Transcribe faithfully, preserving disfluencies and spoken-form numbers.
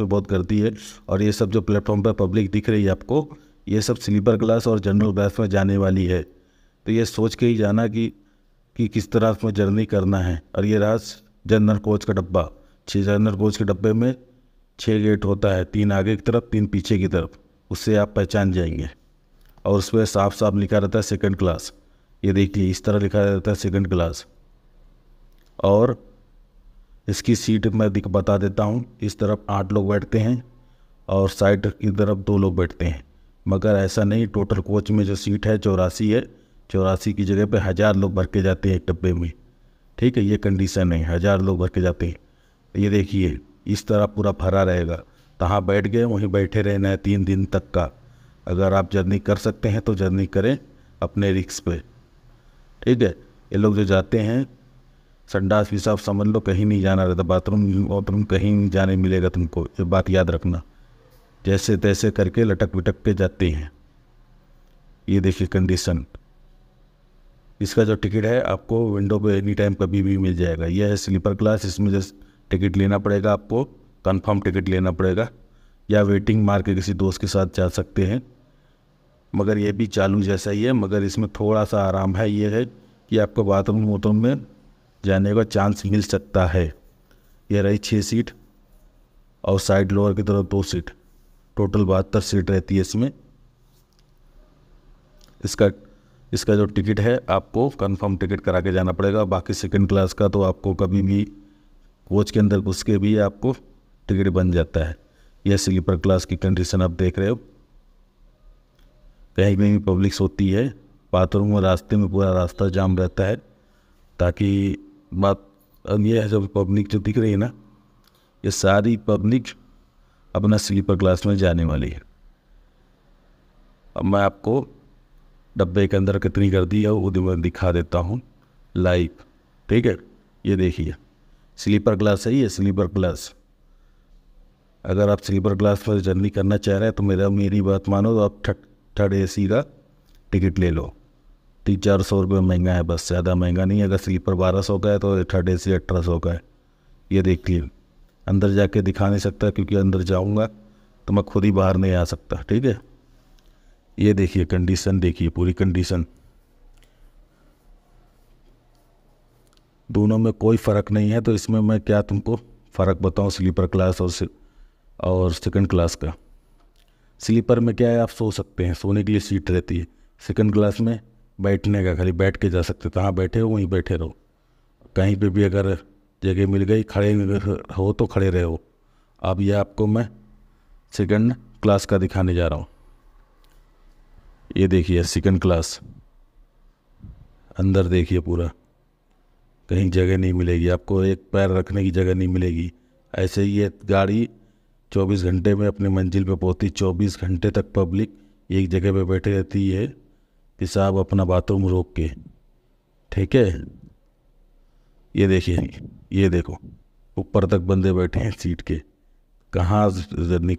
पे बहुत करती है। और ये सब जो प्लेटफॉर्म पर पब्लिक दिख रही है आपको, ये सब स्लीपर क्लास और जनरल बैच में जाने वाली है। तो ये सोच के ही जाना कि कि किस तरह में जर्नी करना है। और ये राज जनरल कोच का डब्बा, छः जनरल कोच के डब्बे में छः गेट होता है, तीन आगे की तरफ तीन पीछे की तरफ, उससे आप पहचान जाएंगे। और उसमें साफ साफ लिखा रहता है सेकंड क्लास, ये देखिए इस तरह लिखा रहता है सेकंड क्लास। और इसकी सीट मैं दिख बता देता हूँ, इस तरफ आठ लोग बैठते हैं और साइड की तरफ दो लोग बैठते हैं। मगर ऐसा नहीं, टोटल कोच में जो सीट है चौरासी है, चौरासी की जगह पे हज़ार लोग भर के जाते हैं एक डब्बे में, ठीक है। ये कंडीशन है, हज़ार लोग भर के जाते हैं। ये देखिए इस तरह पूरा भरा रहेगा, तहाँ बैठ गए वहीं बैठे रहना है तीन दिन तक का। अगर आप जर्नी कर सकते हैं तो जर्नी करें अपने रिस्क पे, ठीक है। ये लोग जो जाते हैं संडास भी साफ समझ लो, कहीं नहीं जाना रहता, बाथरूम वाथरूम कहीं नहीं जाने मिलेगा तुमको, ये बात याद रखना। जैसे तैसे करके लटक विटक के जाते हैं। ये देखिए कंडीशन, इसका जो टिकट है आपको विंडो पे एनी टाइम कभी भी मिल जाएगा। यह है स्लीपर क्लास, इसमें जस्ट टिकट लेना पड़ेगा आपको, कंफर्म टिकट लेना पड़ेगा, या वेटिंग मार के किसी दोस्त के साथ जा सकते हैं। मगर ये भी चालू जैसा ही है, मगर इसमें थोड़ा सा आराम है। ये है कि आपको बाथरूम वाथरूम में जाने का चांस मिल सकता है। यह रही छः सीट और साइड लोअर की तरफ दो सीट, टोटल बहत्तर सीट रहती है इसमें। इसका इसका जो टिकट है आपको कंफर्म टिकट करा के जाना पड़ेगा। बाकी सेकंड क्लास का तो आपको कभी भी कोच के अंदर घुस के भी आपको टिकट बन जाता है। यह स्लीपर क्लास की कंडीशन आप देख रहे हो, कहीं कहीं पब्लिक सोती है, बाथरूम और रास्ते में पूरा रास्ता जाम रहता है। ताकि बात अब यह है, जो पब्लिक जो दिख रही है ना, ये सारी पब्लिक अपना स्लीपर क्लास में जाने वाली है। अब मैं आपको डब्बे के अंदर कितनी कर दी है वो दिखा देता हूँ लाइव, ठीक है। ये देखिए स्लीपर क्लास है, ये स्लीपर क्लास। अगर आप स्लीपर क्लास पर जर्नी करना चाह रहे हैं तो मेरा मेरी बात मानो तो आप थर्ड थर्ड ए सी का टिकट ले लो। तीन चार सौ रुपये महंगा है, बस ज़्यादा महंगा नहीं है। अगर स्लीपर बारह सौ का है तो थर्ड ए सी अठारह सौ का है। ये देखिए अंदर जाके दिखा नहीं सकता, क्योंकि अंदर जाऊँगा तो मैं खुद ही बाहर नहीं आ सकता, ठीक है। ये देखिए कंडीशन, देखिए पूरी कंडीशन, दोनों में कोई फ़र्क नहीं है। तो इसमें मैं क्या तुमको फ़र्क बताऊं स्लीपर क्लास और से, और सेकंड क्लास का। स्लीपर में क्या है, आप सो सकते हैं, सोने के लिए सीट रहती है। सेकंड क्लास में बैठने का, खाली बैठ के जा सकते, कहाँ बैठे हो वहीं बैठे रहो, कहीं पे भी अगर जगह मिल गई खड़े हो तो खड़े रहो। अब यह आपको मैं सेकंड क्लास का दिखाने जा रहा हूँ। ये देखिए सेकंड क्लास, अंदर देखिए पूरा, कहीं जगह नहीं मिलेगी आपको, एक पैर रखने की जगह नहीं मिलेगी। ऐसे ही ये गाड़ी चौबीस घंटे में अपने मंजिल पे पहुंचती, चौबीस घंटे तक पब्लिक एक जगह पे बैठी रहती है, पेशाब अपना बाथरूम रोक के, ठीक है। ये देखिए, ये देखो ऊपर तक बंदे बैठे हैं सीट के, कहाँ जर्नी